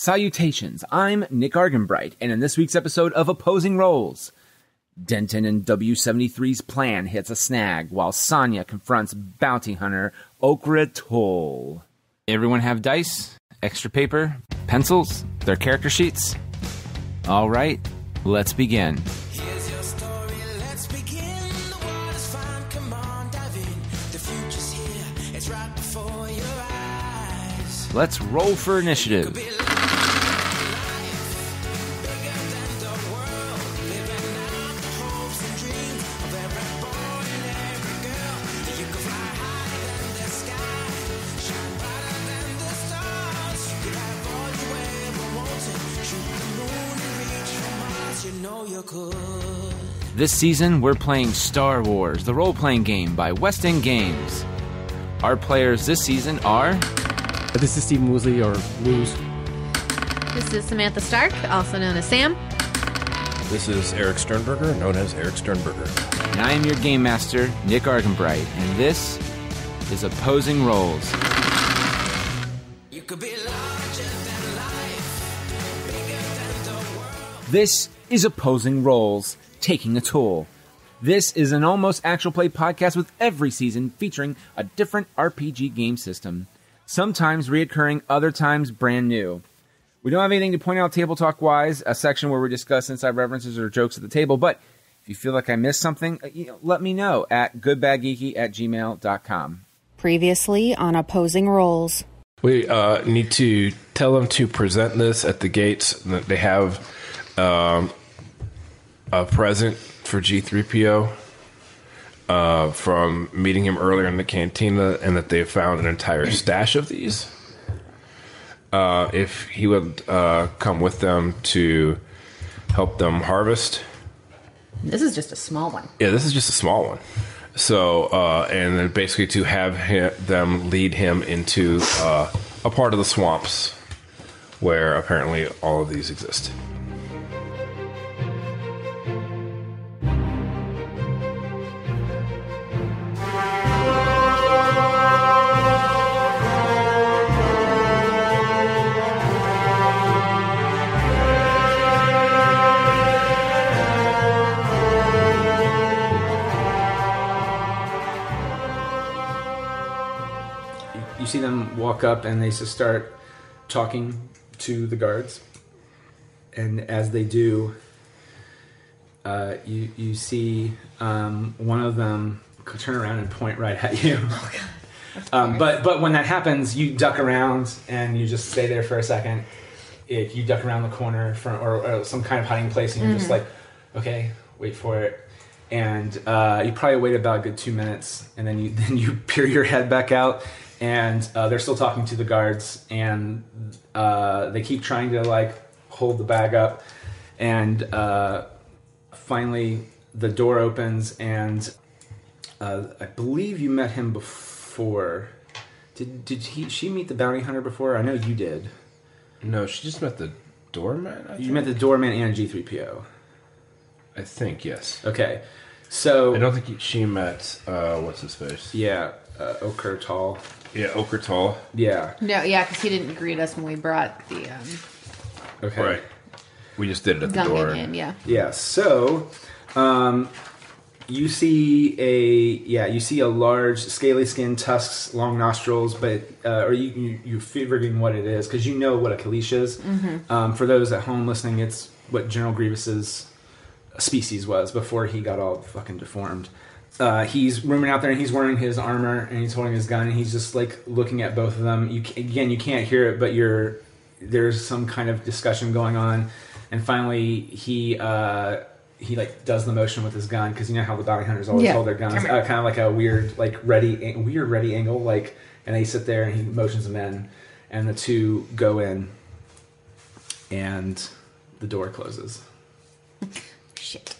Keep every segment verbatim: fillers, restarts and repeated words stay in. Salutations, I'm Nick Arganbright, and in this week's episode of Opposing Rolls, Denton and W seventy-three's plan hits a snag while Sonya confronts bounty hunter Okrir Tul. Everyone have dice, extra paper, pencils, their character sheets? All right, let's begin. Let's roll for initiative. This season, we're playing Star Wars: The Role Playing Game by West End Games. Our players this season are... This is Stephen Woozley, or Woos. This is Samantha Stark, also known as Sam. This is Eric Sternberger, known as Eric Sternberger. And I am your Game Master, Nick Arganbright, and this is Opposing Rolls. You could be larger than life, bigger than the world. This is Opposing Rolls, Taking a Toll. This is an almost actual play podcast with every season featuring a different R P G game system. Sometimes reoccurring, other times brand new. We don't have anything to point out table talk-wise, a section where we discuss inside references or jokes at the table, but if you feel like I missed something, you know, let me know at goodbadgeeky at gmail dot com. Previously on Opposing Rolls. We uh, need to tell them to present this at the gates. They have um, a present for G three P O. Uh, from meeting him earlier in the cantina, and that they found an entire stash of these. Uh, if he would uh, come with them to help them harvest. This is just a small one. Yeah, this is just a small one. So, uh, and then basically to have him, them lead him into uh, a part of the swamps where apparently all of these exist. See them walk up and they just start talking to the guards, and as they do, uh, you you see um, one of them turn around and point right at you. Oh, God. Um, but but when that happens, you duck around and you just stay there for a second. If you duck around the corner from or, or some kind of hiding place, and you're mm-hmm. just like, okay, wait for it. And uh, you probably wait about a good two minutes, and then you then you peer your head back out. And uh, they're still talking to the guards, and uh, they keep trying to, like, hold the bag up. And uh, finally, the door opens, and uh, I believe you met him before. Did did he, she meet the bounty hunter before? I know you did. No, she just met the doorman, I think. You met the doorman and G three P O. I think, yes. Okay, so... I don't think he, she met, uh, what's his face? Yeah, uh, Okrir Tul. Yeah, Okrir Tul. Yeah. No, yeah, because he didn't greet us when we brought the... Um, okay. Right. We just did it at the door. In, yeah. Yeah. So, um, you see a yeah, you see a large, scaly skin, tusks, long nostrils, but uh, or you, you you're figuring what it is because you know what a Kaleesh is. Mm-hmm. Um, for those at home listening, it's what General Grievous's species was before he got all fucking deformed. Uh, he's rooming out there, and he's wearing his armor, and he's holding his gun, and he's just like looking at both of them. You again, you can't hear it, but you're there's some kind of discussion going on. And finally, he uh, he like does the motion with his gun because you know how the bounty hunters always yeah. hold their guns, uh, kind of like a weird like ready weird ready angle, like. And they sit there, and he motions them in, and the two go in, and the door closes. Shit.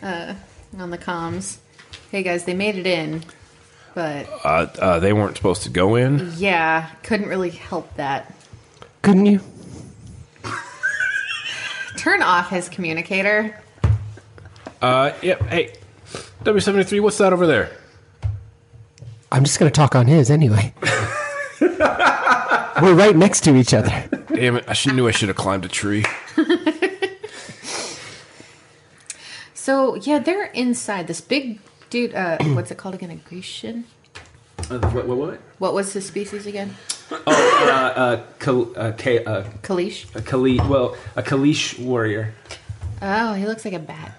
uh. On the comms. Hey, guys, they made it in, but... Uh, uh, they weren't supposed to go in? Yeah, couldn't really help that. Couldn't you? Turn off his communicator. Uh, yeah, hey, W seventy-three, what's that over there? I'm just going to talk on his anyway. We're right next to each other. Damn it. I should, knew I should have climbed a tree. So, yeah, they're inside this big dude. Uh, what's it called again? A Grecian? Uh, what, what, what? What was his species again? Oh, uh, uh, Kal- uh, K- uh, Kaleesh. A Kaleesh. Well, a Kaleesh warrior. Oh, he looks like a bat.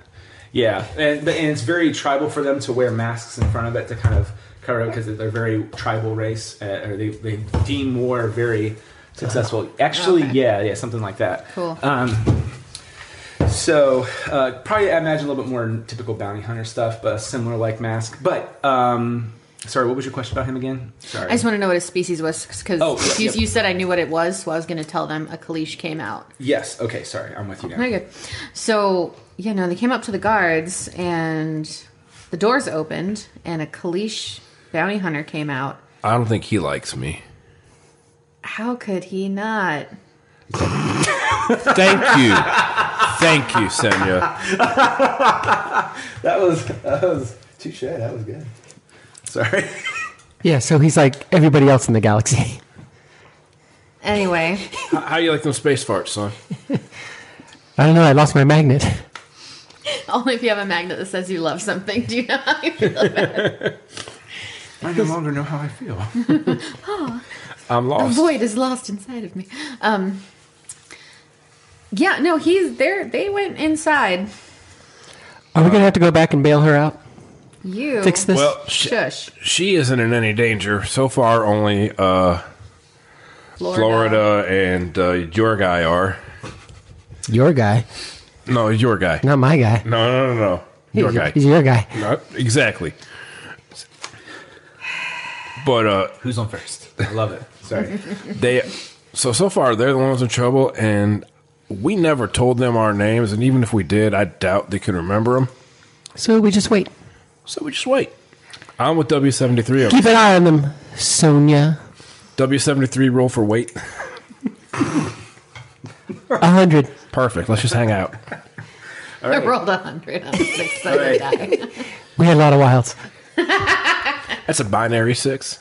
Yeah, and, and it's very tribal for them to wear masks in front of it to kind of cover it because they're a very tribal race, uh, or they, they deem war very successful. Actually, okay. yeah, yeah, something like that. Cool. Um, so uh, probably I imagine a little bit more typical bounty hunter stuff, but a similar like mask. But um, sorry, what was your question about him again? Sorry, I just want to know what his species was because oh, yeah, you, yeah. you said I knew what it was, so I was going to tell them a Kaleesh came out. Yes. Okay. Sorry, I'm with you now. Very good. So. Yeah, no, they came up to the guards, and the doors opened, and a Kaleesh bounty hunter came out. I don't think he likes me. How could he not? Thank you. Thank you, Senya. That was, that was touche. That was good. Sorry. Yeah, so he's like everybody else in the galaxy. Anyway. How, how do you like them space farts, son? I don't know. I lost my magnet. Only if you have a magnet that says you love something do you know how you feel about it. I no longer know how I feel. Oh, I'm lost. The void is lost inside of me. Um, yeah, no, he's there. They went inside. Are we going to have to go back and bail her out? You fix this? Well, she, Shush. She isn't in any danger so far. Only uh, Florida. Florida and uh, your guy are. Your guy. No, your guy. Not my guy. No, no, no, no. Your he's, guy. He's your guy. Not exactly. But uh, who's on first? I love it. Sorry. they so so far they're the ones in trouble, and we never told them our names, and even if we did, I doubt they could remember them. So we just wait. So we just wait. I'm with W seventy-three. Keep an eye on them, Sonia. W seventy-three, roll for wait. A hundred. Perfect. Let's just hang out. All right. I rolled a hundred. I'm excited. Right. We had a lot of wilds. That's a binary six.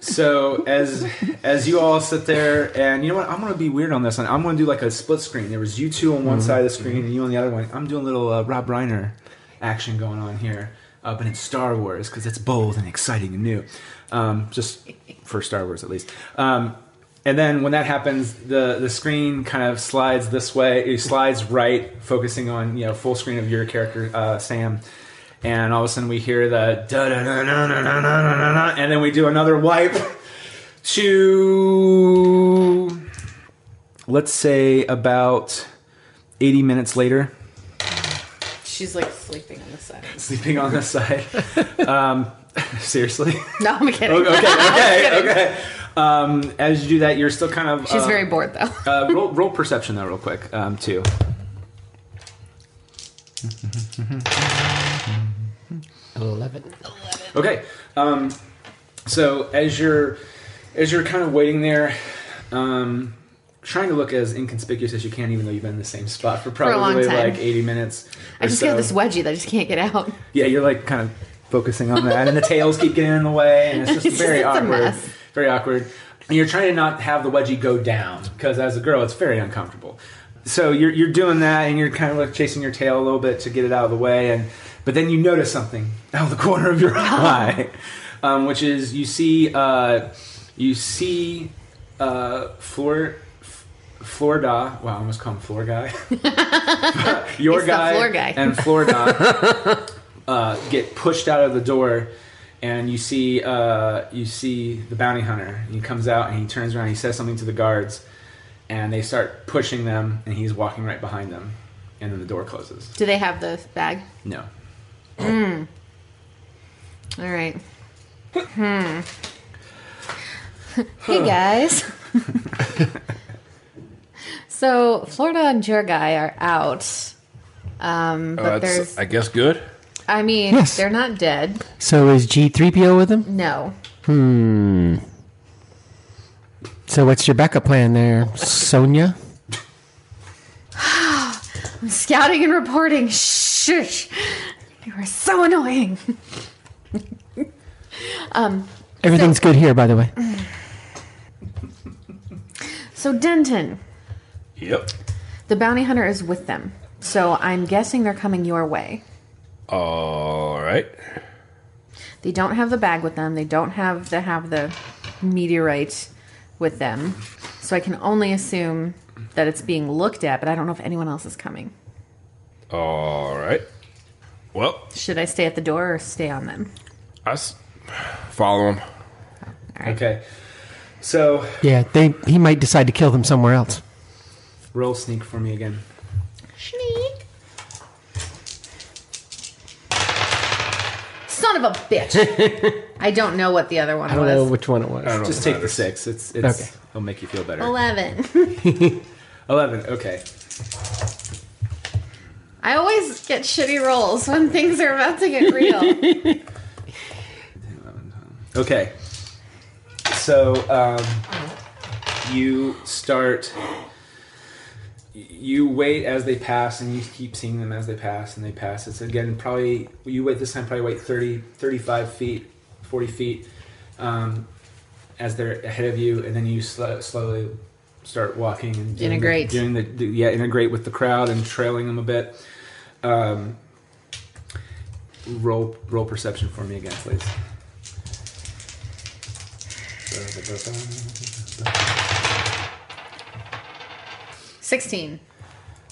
So as as you all sit there, and you know what? I'm going to be weird on this one. I'm going to do like a split screen. There was you two on one mm-hmm. side of the screen and you on the other one. I'm doing a little uh, Rob Reiner action going on here. Uh, but it's Star Wars because it's bold and exciting and new. Um, just for Star Wars at least. Um And then when that happens, the, the screen kind of slides this way. It slides right, focusing on, you know, full screen of your character, uh, Sam. And all of a sudden we hear the da-da-da-da-da-da-da-da-da-da, and then we do another wipe to, let's say, about eighty minutes later. She's, like, sleeping on the side. Sleeping on the side. um, seriously? No, I'm kidding. Okay, okay, kidding. okay. Um, as you do that, you're still kind of... She's uh, very bored, though. uh, roll, roll perception, though, real quick, um, too. eleven. eleven. Okay. Um, so as you're as you're kind of waiting there, um, trying to look as inconspicuous as you can, even though you've been in the same spot for probably for like eighty minutes. I just so. Got this wedgie that I just can't get out. Yeah, you're like kind of focusing on that, and the tails keep getting in the way, and it's just it's very just, awkward. It's a mess. Very awkward. And you're trying to not have the wedgie go down because as a girl, it's very uncomfortable. So you're you're doing that and you're kind of like chasing your tail a little bit to get it out of the way. And But then you notice something out of the corner of your eye, um, which is you see uh, you see uh, Flor, Florida. Wow, I almost call him Floor Guy. Your He's guy, floor guy and Florida uh, get pushed out of the door. And you see uh, you see the bounty hunter. He comes out and he turns around and he says something to the guards. And they start pushing them and he's walking right behind them. And then the door closes. Do they have the bag? No. Mm. All right. Hmm. Hey, guys. So, Florida and your guy are out. Um, but uh, there's... I guess good. I mean, yes. They're not dead. So is G three P O with them? No. Hmm. So what's your backup plan there, Sonia? I'm scouting and reporting. Shush. You are so annoying. um, Everything's so, good here, by the way. So Denton. Yep. The bounty hunter is with them. So I'm guessing they're coming your way. All right. They don't have the bag with them. They don't have to have the meteorite with them. So I can only assume that it's being looked at, but I don't know if anyone else is coming. All right. Well. Should I stay at the door or stay on them? I s- follow them. Oh, all right. Okay. So. Yeah, they. he might decide to kill them somewhere else. Roll sneak for me again. Sneak. Son of a bitch. I don't know what the other one was. I don't was. know which one it was. Just take matters. the six. It's, it's, okay. It'll make you feel better. Eleven. Eleven, okay. I always get shitty rolls when things are about to get real. Okay. So, um, you start... You wait as they pass, and you keep seeing them as they pass, and they pass. It's, again, probably... You wait this time, probably wait thirty, thirty-five feet, forty feet um, as they're ahead of you, and then you sl- slowly start walking and doing integrate. The, doing the, do, yeah, integrate with the crowd and trailing them a bit. Um, roll, roll perception for me again, please. sixteen.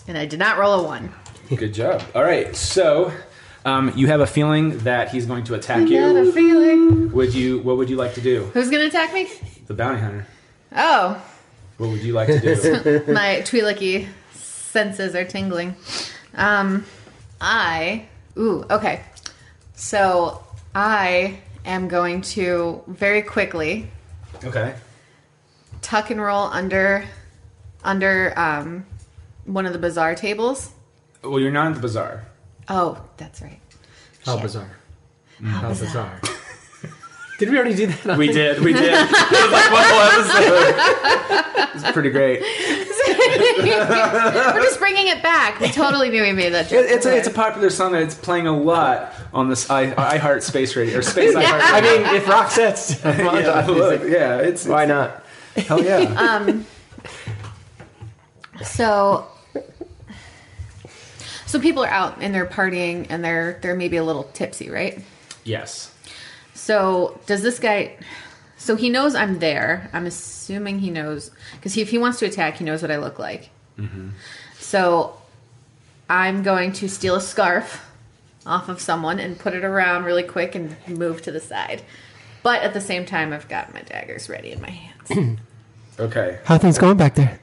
And I did not roll a one. Good job. All right, so um, you have a feeling that he's going to attack you. I got a feeling. Would you, what would you like to do? Who's going to attack me? The bounty hunter. Oh. What would you like to do? My Twi'lek-y senses are tingling. Um, I... Ooh, okay. So I am going to very quickly... Okay. Tuck and roll under... Under um, one of the bazaar tables. Well, you're not in the bazaar. Oh, that's right. How Shit. bizarre. Mm. How, How bizarre. bizarre. Did we already do that? We did. We did. It was like one whole episode. It was pretty great. We're just bringing it back. We totally knew we made that joke. It, it's, a, it's a popular song that it's playing a lot on this I, I Heart Space Radio. Or Space yeah. I Heart Radio. I mean, if Roxette's... yeah, look, yeah it's, why it's, not? Hell yeah. Um... So, so people are out and they're partying and they're they're maybe a little tipsy, right? Yes. So does this guy? So he knows I'm there. I'm assuming he knows because he, if he wants to attack, he knows what I look like. Mm-hmm. So I'm going to steal a scarf off of someone and put it around really quick and move to the side. But at the same time, I've got my daggers ready in my hands. Okay. How are things going back there?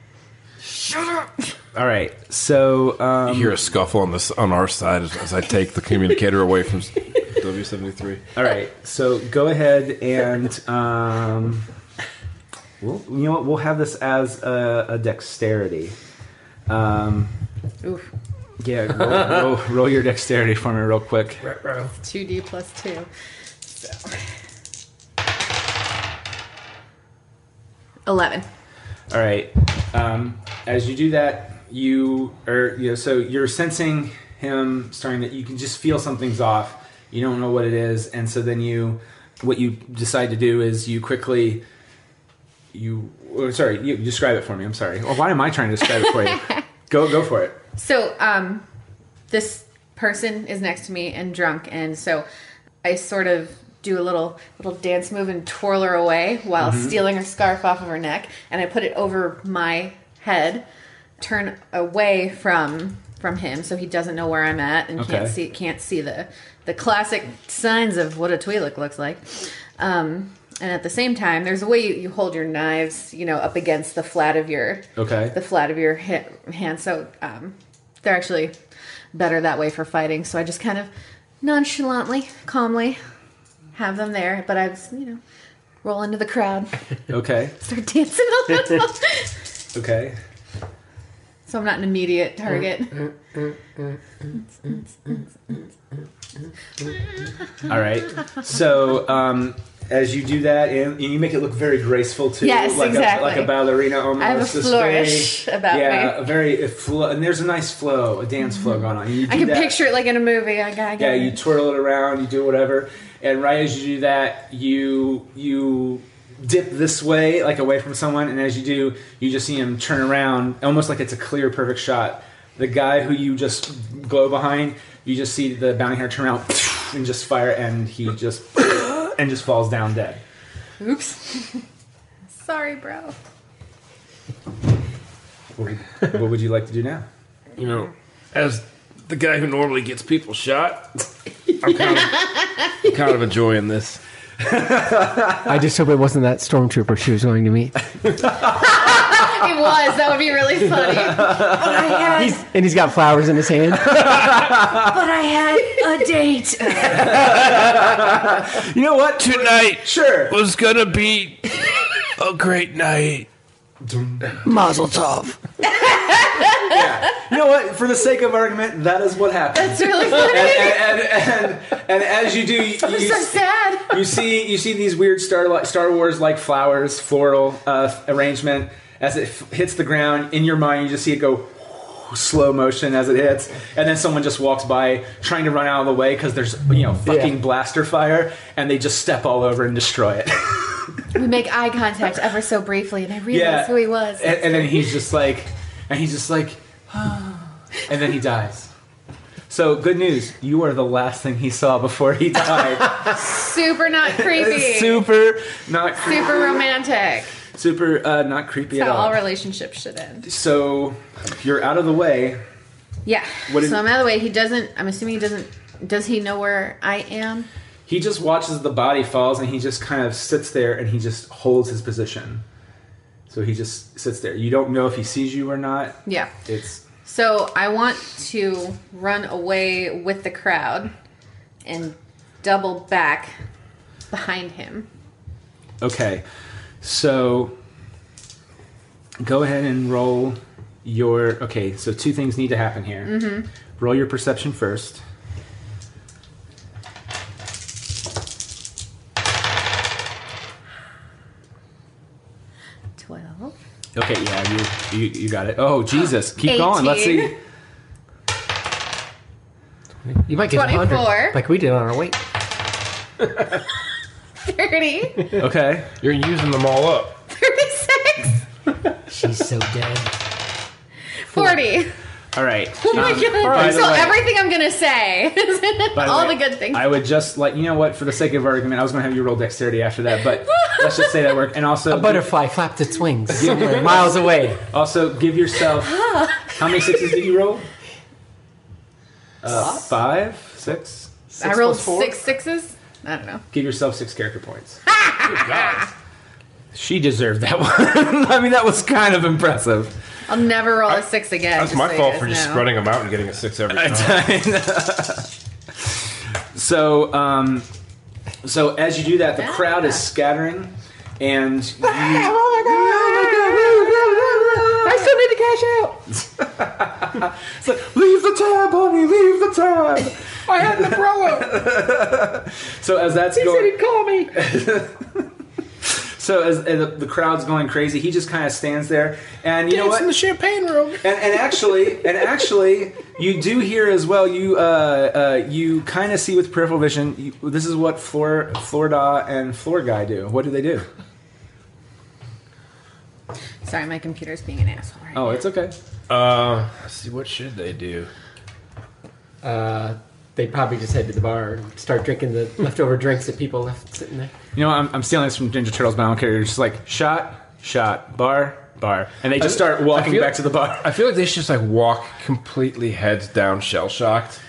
Shut up! All right, so um, you hear a scuffle on this on our side as, as I take the communicator away from W seventy-three. All right, so go ahead and um, we'll you know what we'll have this as a, a dexterity. Um, Oof. Yeah, roll, roll, roll your dexterity for me real quick. Two D plus two. So. Eleven. All right. Um, as you do that, you are, you know, so you're sensing him starting that you can just feel something's off. You don't know what it is. And so then you, what you decide to do is you quickly, you, oh, sorry, you describe it for me. I'm sorry. Well, why am I trying to describe it for you? Go, go for it. So, um, this person is next to me and drunk. And so I sort of do a little little dance move and twirl her away while mm-hmm. stealing her scarf off of her neck, and I put it over my head, turn away from from him so he doesn't know where I'm at and okay. can't see can't see the the classic signs of what a Twi'lek looks like. Um, and at the same time, there's a way you, you hold your knives, you know, up against the flat of your okay the flat of your hip, hand. So um, they're actually better that way for fighting. So I just kind of nonchalantly, calmly. Have them there, but I was, you know, roll into the crowd. Okay. Start dancing a little. Okay. So I'm not an immediate target. All right. So um, as you do that, and, and you make it look very graceful too. Yes, like exactly. A, like a ballerina almost. I have a flourish very, about yeah, me. Yeah, very. A flo- and there's a nice flow, a dance mm-hmm. flow going on. You do I can that. picture it like in a movie. I, I yeah, it. You twirl it around, you do whatever. And right as you do that, you you dip this way, like away from someone, and as you do, you just see him turn around, almost like it's a clear, perfect shot. The guy who you just go behind, you just see the bounty hunter turn around and just fire, and he just and just falls down dead. Oops. Sorry, bro. What would, what would you like to do now? You know, as the guy who normally gets people shot, I'm kind of, I'm kind of enjoying this. I just hope it wasn't that stormtrooper she was going to meet. It was. That would be really funny. But I had... He's, and he's got flowers in his hand. But I had a date. You know what? Tonight sure. was going to be a great night. Mazel tov. Yeah. You know what? For the sake of argument, that is what happened. That's really funny. And, and, and, and, and as you do, you, I'm so sad. You see, you see these weird Star, Star Wars-like flowers, floral uh, arrangement. As it f- hits the ground, in your mind, you just see it go whoo, slow motion as it hits. And then someone just walks by trying to run out of the way because there's, you know, fucking yeah. blaster fire. And they just step all over and destroy it. We make eye contact ever so briefly. And I realize yeah. who he was. And, and then he's just like, and he's just like, oh. And then he dies. So, good news. You are the last thing he saw before he died. Super not creepy. Super not creepy. Super romantic. Super uh, not creepy. That's at all. That's how all relationships should end. So you're out of the way. Yeah. What so I'm out of the way. He doesn't... I'm assuming he doesn't... Does he know where I am? He just watches the body falls and he just kind of sits there and he just holds his position. So he just sits there. You don't know if he sees you or not. Yeah. It's... So I want to run away with the crowd and double back behind him. Okay. So, go ahead and roll your... Okay, so two things need to happen here. Mm-hmm. Roll your perception first. twelve. Okay, yeah, you you, you got it. Oh, Jesus. Keep eighteen. Going. Let's see. You might get twenty-four. one hundred, like we did on our weight. thirty. Okay. You're using them all up. thirty-six. She's so dead. forty. forty. All right. Oh my um, God. So everything I'm going to say is all the, way, the good things. I would just like, you know what, for the sake of argument, I was going to have you roll dexterity after that, but let's just say that worked. And also... A butterfly give, flapped its wings somewhere miles away. Also, give yourself... How many sixes did you roll? Uh, five? Six? Six I rolled six sixes. I don't know. Give yourself six character points. Good God. She deserved that one. I mean, that was kind of impressive. I'll never roll I, a six again. That's my so fault for know. just spreading them out and getting a six every time. so, um, so as you do that, the crowd is scattering, and you, oh my God! I still need to cash out. It's like, leave the tab, honey, leave the tab. I had an umbrella. So as that's he going, he said he'd call me. So as, as the, the crowd's going crazy, he just kind of stands there, and you Dance know what? in the champagne room. And, and actually, and actually, you do hear as well. You uh, uh, you kind of see with peripheral vision. You, this is what floor Florida and floor guy do. What do they do? Sorry, my computer's being an asshole. Right oh, now. It's okay. Uh, let's see, what should they do? Uh. They probably just head to the bar and start drinking the leftover drinks that people left sitting there. You know, I'm, I'm stealing this from Ninja Turtles, but I don't care. You're just like, shot, shot, bar, bar. And they just start walking feel, back to the bar. I feel like they should just, like, walk completely heads down, shell-shocked.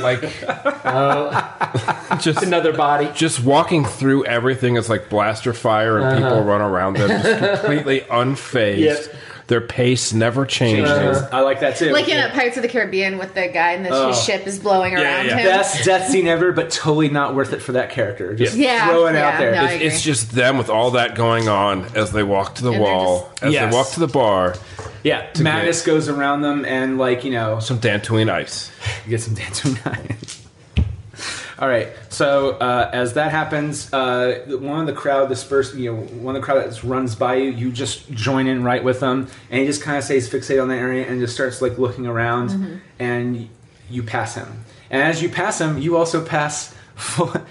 Like, uh, just another body. Just walking through everything is like blaster fire and uh-huh. people run around them. Just completely unfazed. Yep. Their pace never changes. Uh, I like that too. Like in yeah. Pirates of the Caribbean with the guy and the oh. ship is blowing yeah, around yeah. him. Best death scene ever, but totally not worth it for that character. Just yeah. throw it yeah, out there. No, it's, it's just them with all that going on as they walk to the and wall, just, as yes. they walk to the bar. Yeah, madness goes around them and like, you know... Some Dantooine ice. You get some Dantooine ice. All right, so uh, as that happens, uh, one of the crowd dispersed, you know, one of the crowd that runs by you, you just join in right with them, and he just kind of stays fixated on that area and just starts like looking around, mm-hmm. and you pass him. And as you pass him, you also pass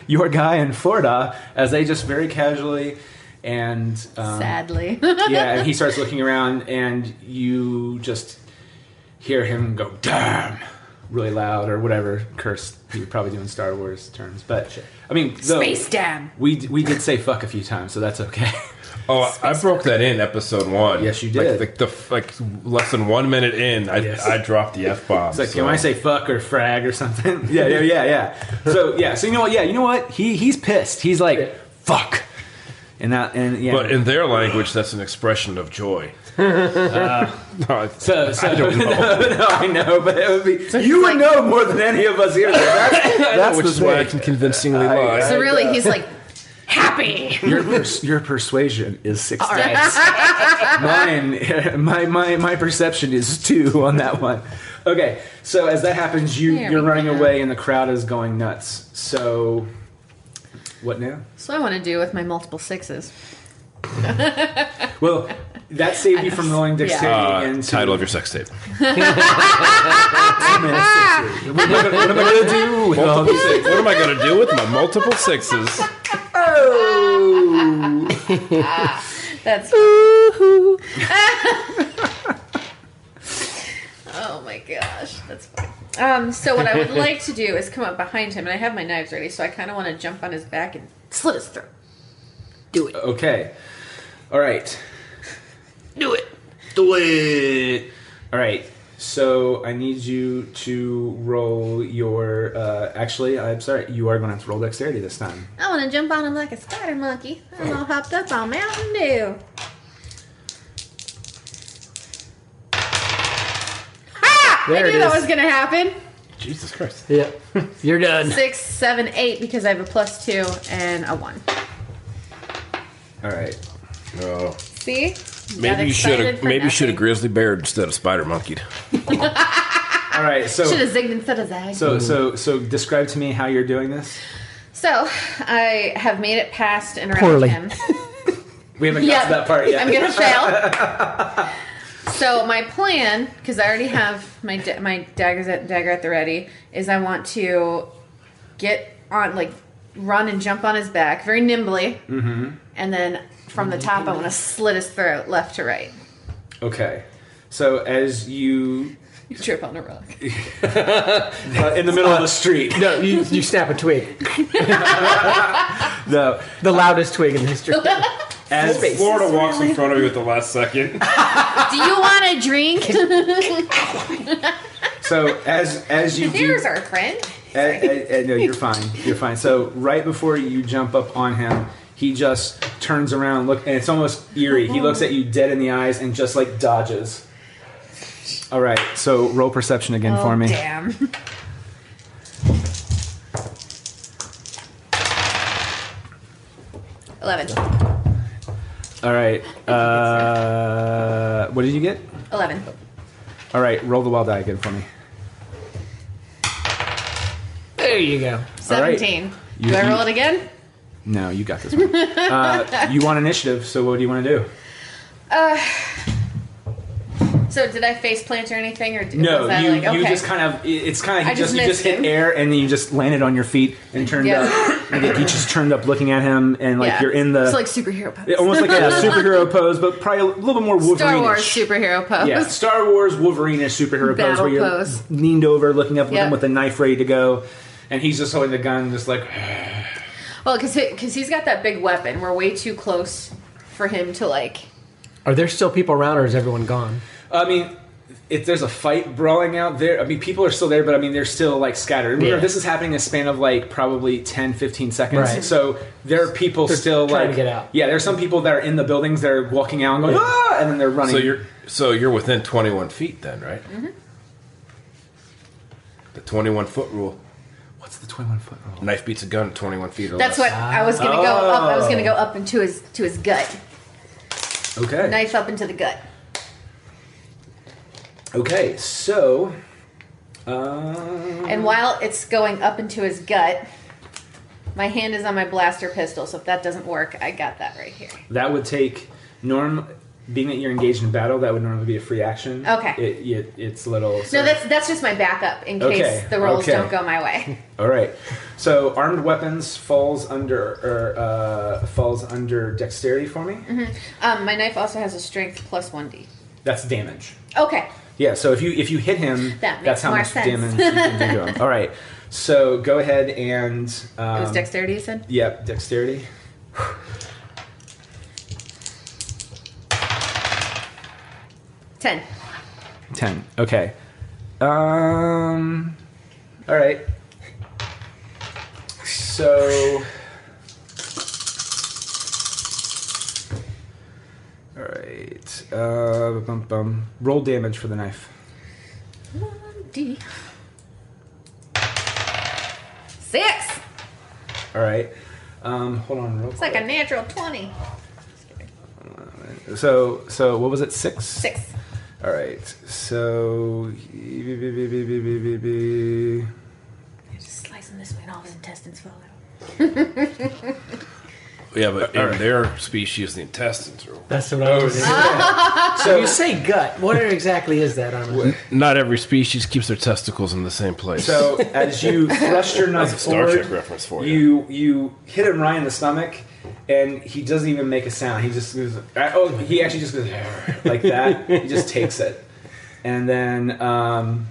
your guy in Florida as they just very casually And um, sadly, yeah, and he starts looking around, and you just hear him go "damn" really loud or whatever curse you would probably do in Star Wars terms. But I mean, though, space damn. We we did say fuck a few times, so that's okay. Oh, space I broke fuck. that in episode one. Yes, you did. Like, the, the, like less than one minute in, I yes. I dropped the F bomb. It's like, so. Can I say fuck or frag or something? yeah, yeah, yeah, yeah. So yeah, so you know what? Yeah, you know what? He he's pissed. He's like yeah. fuck. And that, and yeah. But in their language, that's an expression of joy. Uh, no, so, so, I don't know. No, no, I know, but it would be so you would like, know more than any of us here. That's, that's which is why I can convincingly I, lie. So really, I, uh, he's like happy. Your pers- your persuasion is six. All right. Mine, my my my perception is two on that one. Okay, so as that happens, you there you're running go. away, and the crowd is going nuts. So. What now? So I want to do with my multiple sixes. Well, that saved you from rolling dexterity. Yeah. Uh, and title of your sex tape. What am I going to do with multiple sixes? What am I going to do with my multiple sixes? Oh, that's. Oh my gosh, that's funny. Um, so what I would like to do is come up behind him, and I have my knives ready, so I kind of want to jump on his back and slit his throat. Do it. Okay. All right. Do it. Do it. All right. So I need you to roll your... Uh, actually, I'm sorry. You are going to have to roll dexterity this time. I want to jump on him like a spider monkey. I'm all hopped up on Mountain Dew. There I knew that was going to happen. Jesus Christ. Yeah. You're done. Six, seven, eight, because I have a plus two and a one. All right. Oh. See? Maybe you should have maybe you should have grizzly beared instead of spider monkeyed. All right. So should have zigged instead of zagged. So so so describe to me how you're doing this. So I have made it past and around Poorly. him. We haven't yep. got to that part yet. I'm going to fail. So my plan, because I already have my da- my daggers at, dagger at the ready, is I want to get on, like, run and jump on his back very nimbly, mm-hmm. and then from the top I want to slit his throat left to right. Okay. So as you... You trip on a rock. uh, in the middle uh, of the street. No, you, you snap a twig. No, the loudest twig in history. As Space. Florida walks in front of you at the last second. Do you want a drink? So as as you There's do, our friend. A, a, a, no, you're fine. You're fine. So right before you jump up on him, he just turns around, look, and it's almost eerie. He looks at you dead in the eyes and just like dodges. All right. So roll perception again oh, for me. Damn. Eleven. All right. Uh, what did you get? Eleven. All right. Roll the wild die again for me. There you go. Seventeen. Right. You, do I roll you, it again? No, you got this one. uh, you want initiative, so what do you want to do? Uh. So did I face plant or anything, or did, no? Was that you like, okay. you just kind of it's kind of you just, just you just hit him. air and then you just landed on your feet and turned yes. up. And you just turned up looking at him and like yeah. you're in the it's like superhero pose, almost like a superhero pose, but probably a little bit more Wolverine-ish. Star Wars superhero pose. Yeah, Star Wars Wolverine-ish superhero Battle pose where you're pose. leaned over, looking up with yep. him with a knife ready to go, and he's just holding the gun, just like. Well, because because he, he's got that big weapon, we're way too close for him to like. Are there still people around, or is everyone gone? I mean, if there's a fight brawling out there, I mean, people are still there, but I mean, they're still, like, scattered. Remember, yeah. this is happening in a span of, like, probably ten, fifteen seconds. Right. So there are people they're still, like... to get out. Yeah, there's some people that are in the buildings that are walking out and going, yeah. ah! And then they're running. So you're so you're within twenty-one feet then, right? Mm-hmm. The twenty-one-foot rule. What's the twenty-one-foot rule? Knife beats a gun at twenty-one feet or That's less. That's what I was going to oh. go up. I was going to go up into his to his gut. Okay. Knife up into the gut. Okay, so... Um, and while it's going up into his gut, my hand is on my blaster pistol, so if that doesn't work, I got that right here. That would take... Norm, being that you're engaged in battle, that would normally be a free action. Okay. It, it, it's a little... Sorry. No, that's that's just my backup in case okay. the rolls okay. don't go my way. All right. So armed weapons falls under or, uh, falls under dexterity for me. Mm-hmm. Um, my knife also has a strength plus one d. That's damage. Okay. Yeah, so if you if you hit him, that that's how much sense. damage you can do to him. All right. So go ahead and... Um, it was dexterity, you said? Yep, yeah, dexterity. Ten. Ten. Okay. Um. All right. So. All right. Uh. Bum, bum. Roll damage for the knife. one d. Six. All right. Um. Hold on. Real it's quick. Like a natural twenty. So. So what was it? Six. Six. All right, so... You're just slicing this way and all his intestines fall out. Yeah, but in right. their species, the intestines are... That's what I was saying. Yeah. So you say gut. What exactly is that? Armin? Not every species keeps their testicles in the same place. So as you thrust your knife forward... That's a Star Trek reference for you. You, you hit him right in the stomach... And he doesn't even make a sound. He just goes, oh, he actually just goes like that. He just takes it, and then, um,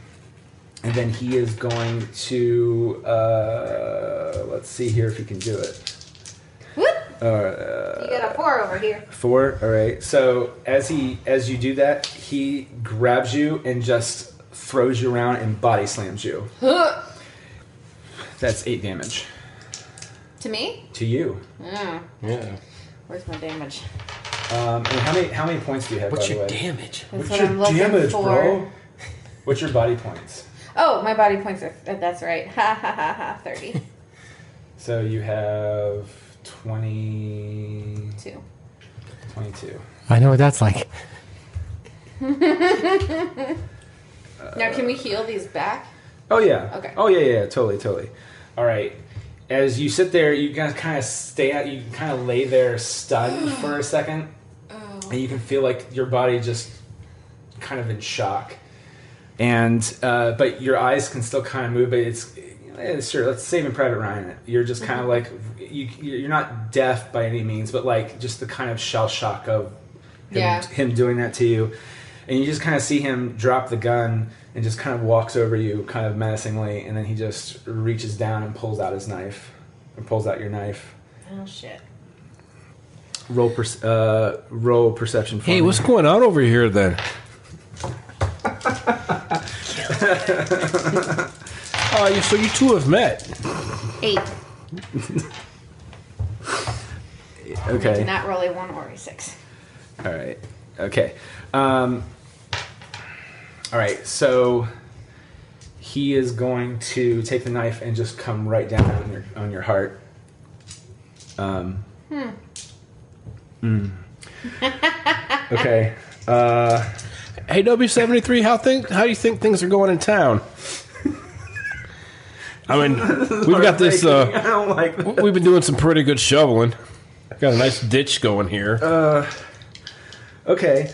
and then he is going to uh, let's see here if he can do it. Whoop! Uh, you got a four over here. Four. All right. So as he as you do that, he grabs you and just throws you around and body slams you. Huh. That's eight damage. To me? To you. Mm. Yeah. Where's my damage? Um, and how many how many points do you have? What's by your the way? damage? That's What's what your I'm looking damage, for. bro? What's your body points? Oh, my body points are. That's right. Ha ha ha ha. Thirty. So you have twenty-two. Twenty-two. I know what that's like. Now, can we heal these back? Oh yeah. Okay. Oh yeah, yeah, totally, totally. All right. As you sit there, you guys kind of stay out. You kind of lay there stunned for a second, oh. and you can feel like your body just kind of in shock. And uh, but your eyes can still kind of move. But it's eh, sure. Let's Saving Private Ryan. You're just kind of like you. You're not deaf by any means, but like just the kind of shell shock of him, yeah. him doing that to you. And you just kind of see him drop the gun and just kind of walks over you kind of menacingly, and then he just reaches down and pulls out his knife. Or pulls out your knife. Oh, shit. Roll, per- uh, roll perception for Hey, me. What's going on over here, then? Oh, uh, so you two have met. Eight. Okay. I did not roll a one or a six. All right. Okay. Um... All right, so he is going to take the knife and just come right down on your on your heart. Um, hmm. Mm. Okay. Uh, hey, W seventy-three, how think how do you think things are going in town? I mean, we've got this. Uh, I don't like this. We've been doing some pretty good shoveling. Got a nice ditch going here. Uh, okay.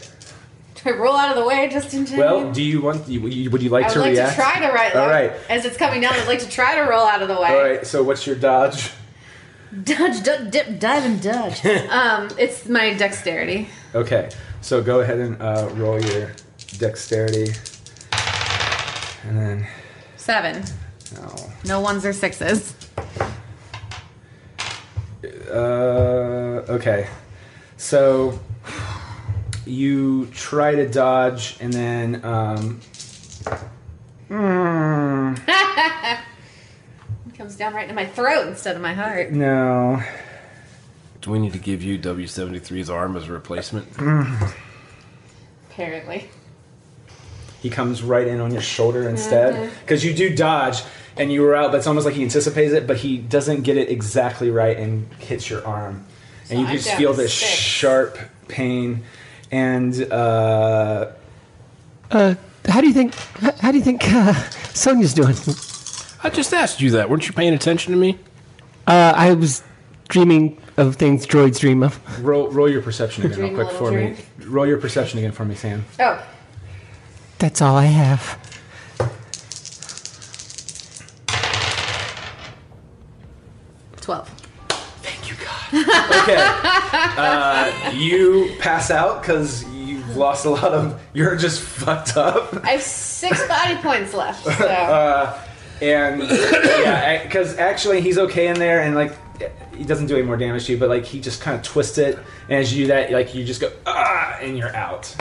I roll out of the way just in time. Well, do you want? Would you, would you like I would to like react? I like to try to right. All right. As it's coming down, I'd like to try to roll out of the way. All right. So, what's your dodge? Dodge, d- dip, dive, and dodge. um, it's my dexterity. Okay. So go ahead and uh, roll your dexterity, and then seven. No. No ones or sixes. Uh. Okay. So. You try to dodge, and then um, mm, it comes down right into my throat instead of my heart. No. Do we need to give you W seventy-three's arm as a replacement? Mm. Apparently. He comes right in on your shoulder instead, because you do dodge, and you were out. But it's almost like he anticipates it, but he doesn't get it exactly right and hits your arm, so and you I'm just feel this six. sharp pain. And uh, uh, how do you think? How do you think uh, Sonia's doing? I just asked you that. Weren't you paying attention to me? Uh, I was dreaming of things droids dream of. Roll, roll your perception again, real quick for dream. me. Roll your perception again for me, Sam. Oh, that's all I have. Twelve. Thank you, God. Okay, uh, you pass out because you've lost a lot of. You're just fucked up. I have six body points left. So. uh, And, yeah, because actually he's okay in there, and, like, he doesn't do any more damage to you, but, like, he just kind of twists it, and as you do that, like, you just go, ah, and you're out.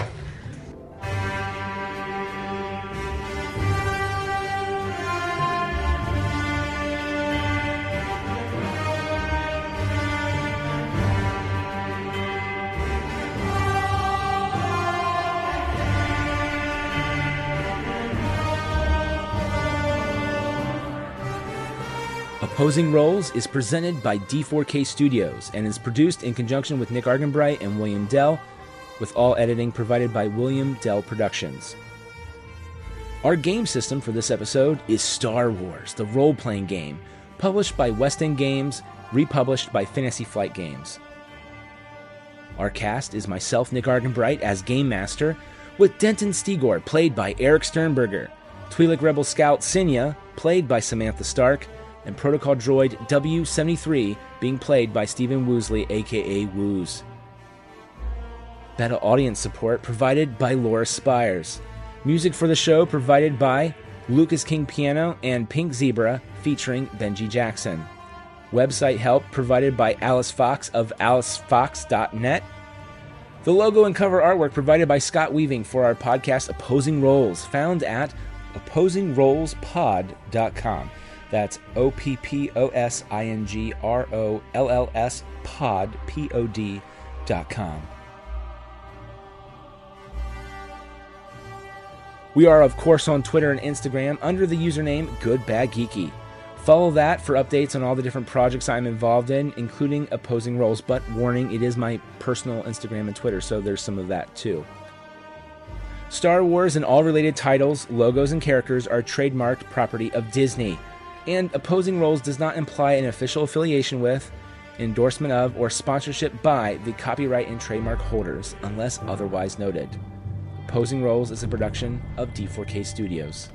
Opposing Rolls is presented by D four K Studios and is produced in conjunction with Nick Arganbright and William Dell, with all editing provided by William Dell Productions. Our game system for this episode is Star Wars: The Role Playing Game, published by West End Games, republished by Fantasy Flight Games. Our cast is myself, Nick Arganbright, as Game Master, with Denton Steegor, played by Eric Sternberger, Twi'lek Rebel Scout Sinya, played by Samantha Stark, and Protocol Droid W seventy-three being played by Stephen Woozley, aka Wooz. Battle audience support provided by Laura Spires. Music for the show provided by Lucas King Piano and Pink Zebra featuring Benji Jackson. Website help provided by Alice Fox of Alice Fox dot net. The logo and cover artwork provided by Scott Weaving for our podcast Opposing Rolls, found at Opposing Rolls Pod dot com. That's O P P O S I N G R O L L S pod, P O D, dot com. We are, of course, on Twitter and Instagram under the username Good Bad Geeky. Follow that for updates on all the different projects I'm involved in, including Opposing Rolls. But warning, it is my personal Instagram and Twitter, so there's some of that too. Star Wars and all related titles, logos, and characters are trademarked property of Disney, and Opposing Rolls does not imply an official affiliation with, endorsement of, or sponsorship by the copyright and trademark holders, unless otherwise noted. Opposing Rolls is a production of D four K Studios.